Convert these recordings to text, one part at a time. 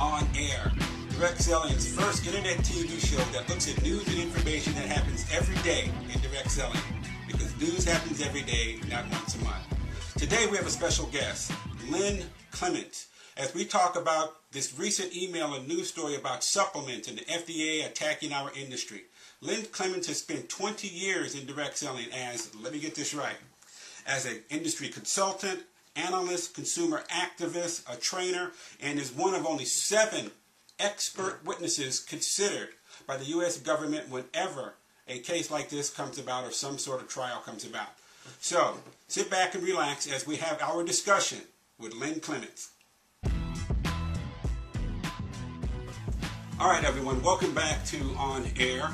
OnAIR, direct selling's first internet TV show that looks at news and information that happens every day in direct selling, because news happens every day, not once a month. Today we have a special guest, Len Clements, as we talk about this recent email and news story about supplements and the FDA attacking our industry. Len Clements has spent 20 years in direct selling as, let me get this right, as an industry consultant, analyst, consumer activist, a trainer, and is one of only 7 expert witnesses considered by the U.S. government whenever a case like this comes about or some sort of trial comes about. So sit back and relax as we have our discussion with Len Clements. All right, everyone, welcome back to On Air.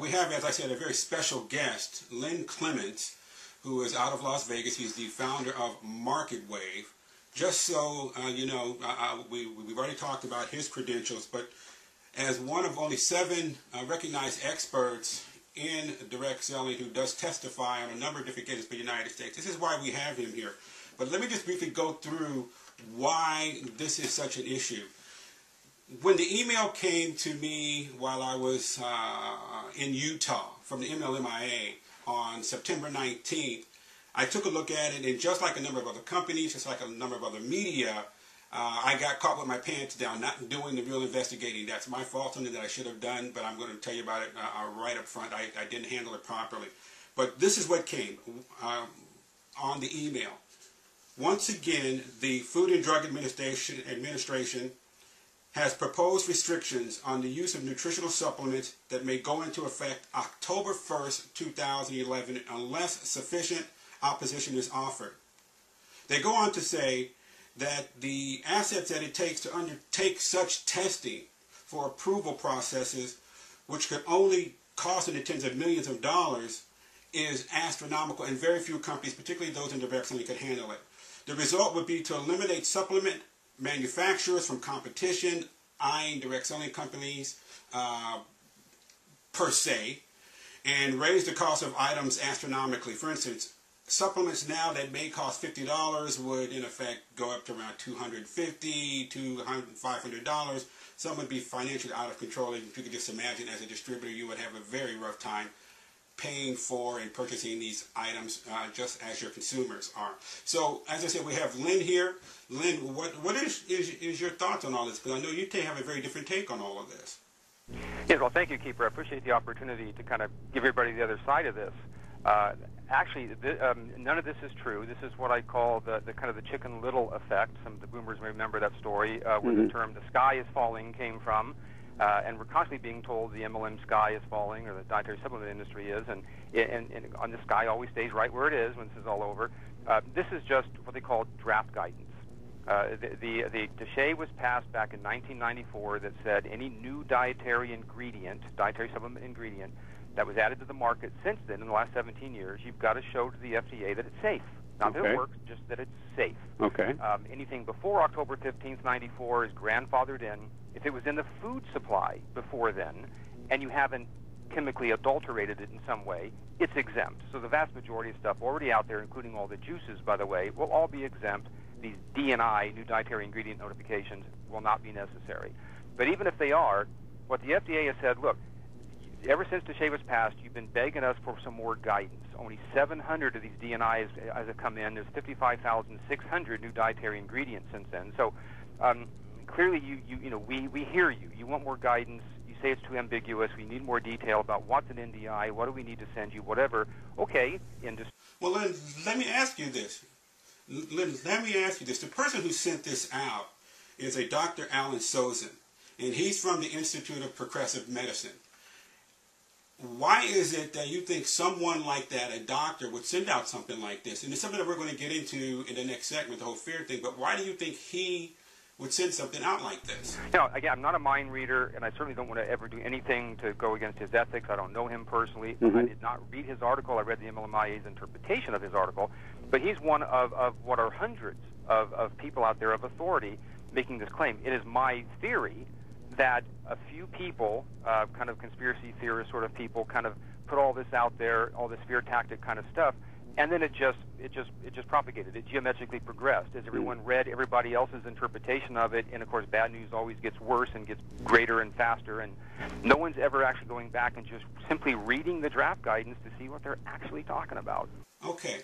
We have, as I said, a very special guest, Len Clements, who is out of Las Vegas. He's the founder of MarketWave. Just so you know, we've already talked about his credentials, but as one of only 7 recognized experts in direct selling who does testify on a number of different cases for the United States, this is why we have him here. But let me just briefly go through why this is such an issue. When the email came to me while I was in Utah from the MLMIA, on September 19th, I took a look at it, and just like a number of other companies, just like a number of other media, I got caught with my pants down, not doing the real investigating. That's my fault, something that I should have done, but I'm going to tell you about it right up front. I didn't handle it properly. But this is what came on the email. Once again, the Food and Drug Administration has proposed restrictions on the use of nutritional supplements that may go into effect October 1st, 2011, unless sufficient opposition is offered. They go on to say that the assets that it takes to undertake such testing for approval processes, which could only cost in the tens of millions of dollars, is astronomical, and very few companies, particularly those in direct selling, could handle it. The result would be to eliminate supplement manufacturers from competition, eyeing direct selling companies per se, and raise the cost of items astronomically. For instance, supplements now that may cost $50 would in effect go up to around $250 to $500. Some would be financially out of control, and you can just imagine as a distributor you would have a very rough time paying for and purchasing these items just as your consumers are. So, as I said, we have Len here. Len, what is your thoughts on all this? Because I know you have a very different take on all of this. Yes, well, thank you, Keeper. I appreciate the opportunity to kind of give everybody the other side of this. Actually, none of this is true. This is what I call the kind of the Chicken Little effect. Some of the boomers may remember that story where the term "the sky is falling" came from. And we're constantly being told the MLM sky is falling, or the dietary supplement industry is, and on the sky always stays right where it is when this is all over. This is just what they call draft guidance. The DSHEA was passed back in 1994 that said any new dietary supplement ingredient that was added to the market since then in the last 17 years, you've got to show to the FDA that it's safe. Not that it works, just that it's safe. Okay. Anything before October 15th, 94 is grandfathered in. If it was in the food supply before then, and you haven't chemically adulterated it in some way, it's exempt. So the vast majority of stuff already out there, including all the juices, by the way, will all be exempt. These DNI, new dietary ingredient notifications, will not be necessary. But even if they are, what the FDA has said, look, ever since DSHEA was passed, you've been begging us for some more guidance. Only 700 of these DNIs have come in. There's 55,600 new dietary ingredients since then. So clearly, we hear you. You want more guidance. You say it's too ambiguous. We need more detail about what's an NDI, what do we need to send you, whatever. Okay. Well, Len, let me ask you this. The person who sent this out is a Dr. Alan Sosin, and he's from the Institute of Progressive Medicine. Why is it that you think someone like that, a doctor, would send out something like this? And it's something that we're going to get into in the next segment, the whole fear thing, but why do you think he would send something out like this? You know, again, I'm not a mind reader, and I certainly don't want to ever do anything to go against his ethics. I don't know him personally. I did not read his article. I read the MLMIA's interpretation of his article. But he's one of what are hundreds of people out there of authority making this claim. It is my theory that a few people, kind of conspiracy theorist sort of people, kind of put all this out there, all this fear tactic kind of stuff, And then it just propagated. It geometrically progressed as everyone read everybody else's interpretation of it. And of course, bad news always gets worse and gets greater and faster. And no one's ever actually going back and just simply reading the draft guidance to see what they're actually talking about. Okay.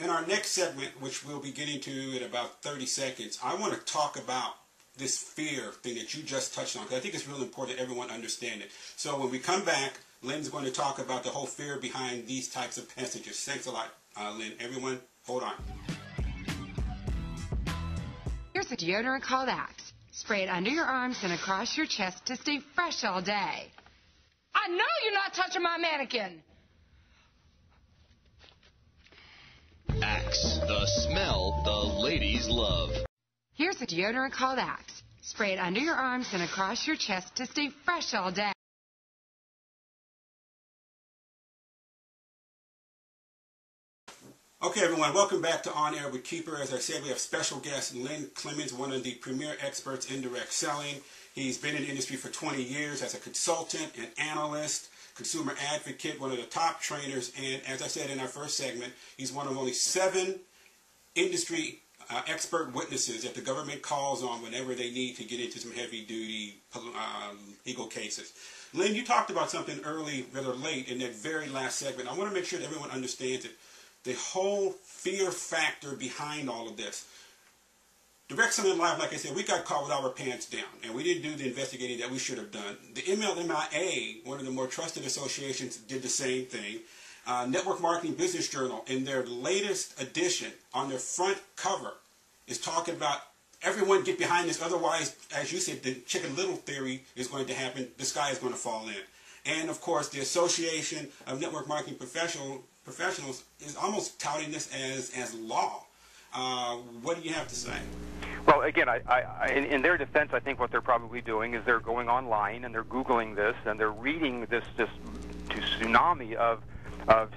In our next segment, which we'll be getting to in about 30 seconds, I want to talk about this fear thing that you just touched on, because I think it's really important that everyone understand it. So when we come back, Len's going to talk about the whole fear behind these types of messages. Thanks a lot, Len. Everyone, hold on. Here's a deodorant called Axe. Spray it under your arms and across your chest to stay fresh all day. I know you're not touching my mannequin. Axe, the smell the ladies love. Here's a deodorant called Axe. Spray it under your arms and across your chest to stay fresh all day. Okay, everyone, welcome back to On Air with Keeper. As I said, we have special guest Len Clements, one of the premier experts in direct selling. He's been in the industry for 20 years as a consultant, an analyst, consumer advocate, one of the top trainers, and as I said in our first segment, he's one of only 7 industry expert witnesses that the government calls on whenever they need to get into some heavy-duty legal cases. Len, you talked about something early, rather late, in that very last segment. I want to make sure that everyone understands it. The whole fear factor behind all of this. Direct selling life, like I said, we got caught with our pants down, and we didn't do the investigating that we should have done. The MLMIA, one of the more trusted associations, did the same thing. Network Marketing Business Journal, in their latest edition, on their front cover, is talking about everyone get behind this. Otherwise, as you said, the Chicken Little theory is going to happen. The sky is going to fall in. And, of course, the Association of Network Marketing Professionals is almost touting this as law. What do you have to say? Well, again, in their defense, I think what they're probably doing is they're going online and they're Googling this and they're reading this tsunami of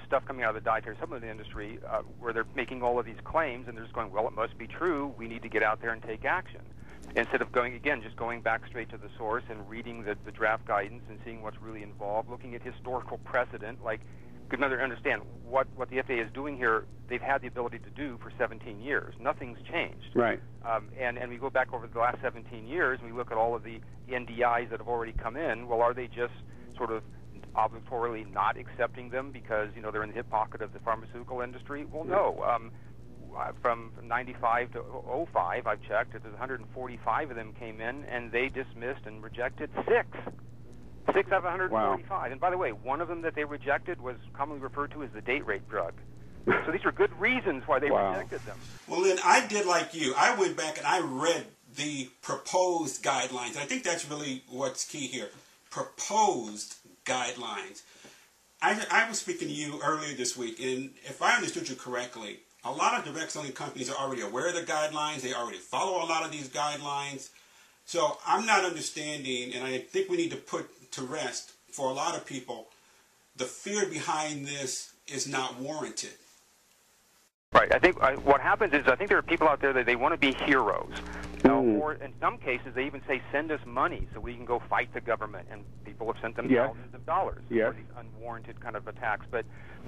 stuff coming out of the dietary supplement industry where they're making all of these claims and they're just going, well, it must be true. We need to get out there and take action. Instead of going, again, just going back straight to the source and reading the draft guidance and seeing what's really involved, looking at historical precedent, like, because understand what the FDA is doing here, they've had the ability to do for 17 years. Nothing's changed. Right. And we go back over the last 17 years and we look at all of the NDIs that have already come in. Well, are they just sort of obligatorily not accepting them because, you know, they're in the hip pocket of the pharmaceutical industry? Well, no. From 95 to 05, I've checked, there's 145 of them came in and they dismissed and rejected 6. 6 out of 145. Wow. And by the way, one of them that they rejected was commonly referred to as the date rape drug. So these are good reasons why they rejected them. Well, Lynn, I did like you. I went back and I read the proposed guidelines. I think that's really what's key here. Proposed guidelines. I was speaking to you earlier this week, and if I understood you correctly, a lot of direct selling companies are already aware of the guidelines. They already follow a lot of these guidelines. So I'm not understanding, and I think we need to put to rest for a lot of people, the fear behind this is not warranted. Right. I think what happens is I think there are people out there that they want to be heroes. Or in some cases, they even say, send us money so we can go fight the government. And people have sent them thousands of dollars for these unwarranted kind of attacks. But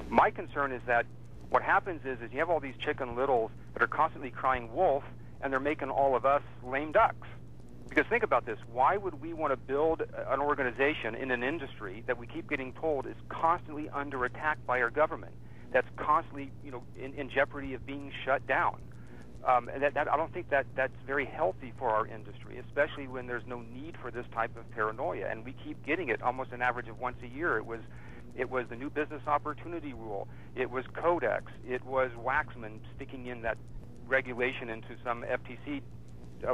my concern is that what happens is you have all these Chicken Littles that are constantly crying wolf, and they're making all of us lame ducks. Because think about this, why would we want to build an organization in an industry that we keep getting told is constantly under attack by our government, that's constantly, you know, in jeopardy of being shut down? And I don't think that's very healthy for our industry, especially when there's no need for this type of paranoia. And we keep getting it almost an average of once a year. It was the New Business Opportunity Rule. It was Codex. It was Waxman sticking in that regulation into some FTC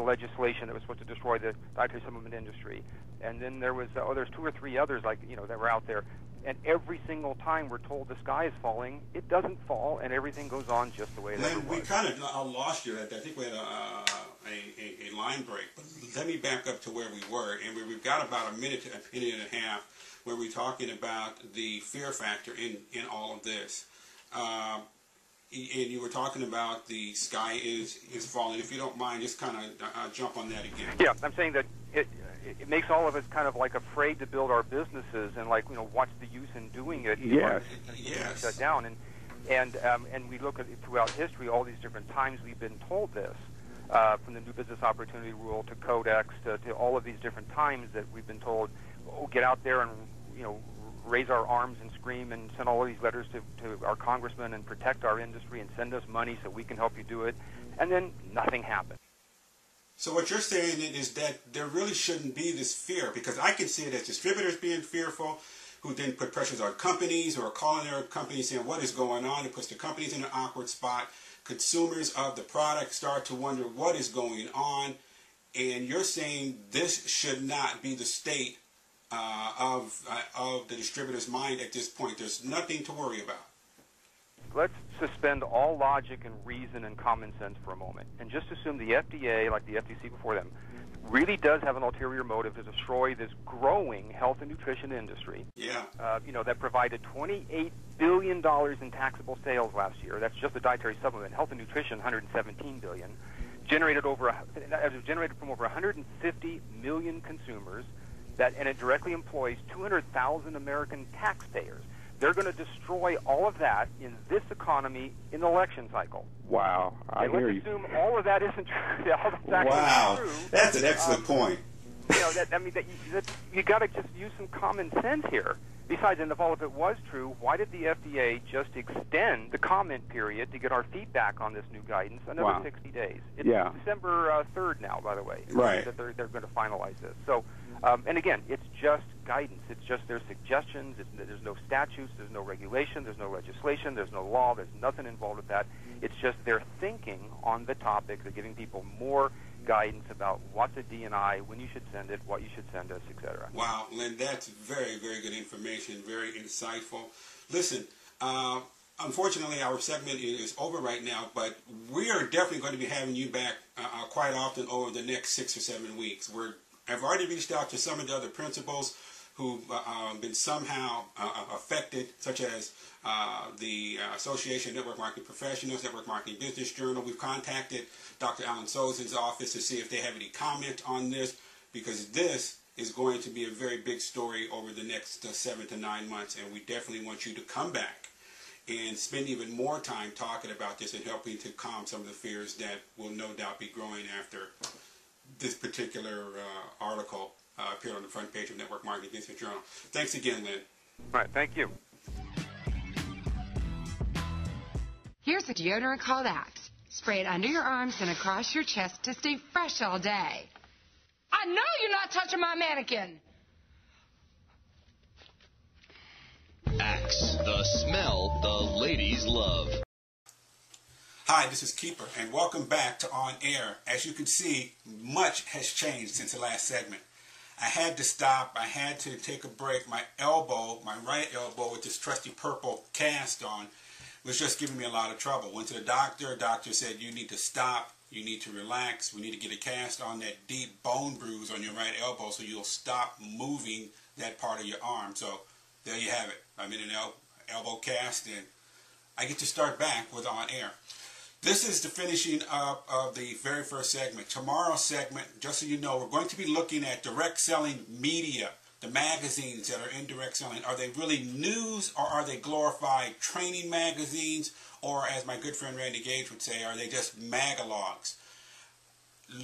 legislation that was supposed to destroy the dietary supplement industry, and then there was there's 2 or 3 others, like, you know, that were out there, and every single time we're told the sky is falling, it doesn't fall, and everything goes on just the way it ever was. We kind of lost you. I think we had a line break, but let me back up to where we were, and we've got about a minute and a half where we're talking about the fear factor in all of this. And you were talking about the sky is falling. If you don't mind, just kind of jump on that again. Yeah, I'm saying that it makes all of us kind of like afraid to build our businesses, and like, you know, what's the use in doing it? Yes, yes. Shut down, and we look at it throughout history. All these different times we've been told this, from the New Business Opportunity Rule to Codex to all of these different times that we've been told, oh, get out there and, you know, raise our arms and scream and send all of these letters to our congressmen and protect our industry and send us money so we can help you do it, and then nothing happened. So what you're saying is that there really shouldn't be this fear, because I can see it as distributors being fearful, who then put pressures on companies or calling their companies saying what is going on. It puts the companies in an awkward spot. Consumers of the product start to wonder what is going on. And you're saying this should not be the state of the distributor's mind at this point. There's nothing to worry about. Let's suspend all logic and reason and common sense for a moment and just assume the FDA, like the FTC before them, really does have an ulterior motive to destroy this growing health and nutrition industry. Yeah. You know, that provided $28 billion in taxable sales last year. That's just the dietary supplement. Health and nutrition, $117 billion. Generated from over 150 million consumers, and it directly employs 200,000 American taxpayers. They're going to destroy all of that in this economy in the election cycle. Wow. Let's assume all of that isn't true. All of that wow. True. That's an excellent point. You know, you got to just use some common sense here. Besides, and if all of it was true, why did the FDA just extend the comment period to get our feedback on this new guidance another wow. 60 days? It's yeah. December 3rd now, by the way. Right. That they're going to finalize this. So. And again, it's just guidance. It's just their suggestions. There's no statutes. There's no regulation. There's no legislation. There's no law. There's nothing involved with that. It's just their thinking on the topic. They're giving people more guidance about what's a DNI, when you should send it, what you should send us, etc. Wow, Len, that's very, very good information, very insightful. Listen, unfortunately, our segment is over right now, but we are definitely going to be having you back quite often over the next 6 or 7 weeks. I've already reached out to some of the other principals who've been somehow affected, such as the Association of Network Marketing Professionals, Network Marketing Business Journal. We've contacted Dr. Alan Sosin's office to see if they have any comment on this, because this is going to be a very big story over the next 7 to 9 months, and we definitely want you to come back and spend even more time talking about this and helping to calm some of the fears that will no doubt be growing after this particular article appeared on the front page of Network Marketing Business Journal. Thanks again, Len. All right, thank you. Here's a deodorant called Axe. Spray it under your arms and across your chest to stay fresh all day. I know you're not touching my mannequin. Axe, the smell the ladies love. Hi, this is Keeper, and welcome back to On Air. As you can see, much has changed since the last segment. I had to stop. I had to take a break. My elbow, my right elbow with this trusty purple cast on, was just giving me a lot of trouble. Went to the doctor. Doctor said, you need to stop. You need to relax. We need to get a cast on that deep bone bruise on your right elbow so you'll stop moving that part of your arm. So there you have it. I'm in an elbow cast, and I get to start back with On Air. This is the finishing up of the very first segment. Tomorrow's segment, just so you know, we're going to be looking at direct selling media, the magazines that are in direct selling. Are they really news, or are they glorified training magazines? Or, as my good friend Randy Gage would say, are they just magalogs?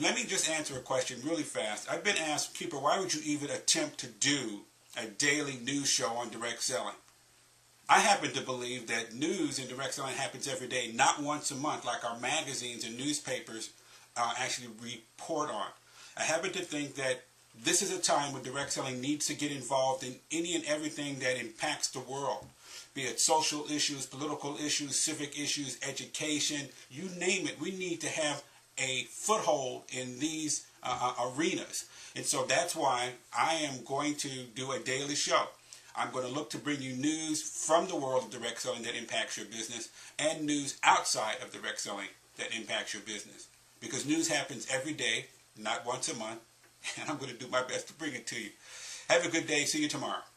Let me just answer a question really fast. I've been asked, Keeper, why would you even attempt to do a daily news show on direct selling? I happen to believe that news in direct selling happens every day, not once a month, like our magazines and newspapers actually report on. I happen to think that this is a time when direct selling needs to get involved in any and everything that impacts the world, be it social issues, political issues, civic issues, education, you name it. We need to have a foothold in these arenas. And so that's why I am going to do a daily show. I'm going to look to bring you news from the world of direct selling that impacts your business, and news outside of direct selling that impacts your business. Because news happens every day, not once a month, and I'm going to do my best to bring it to you. Have a good day. See you tomorrow.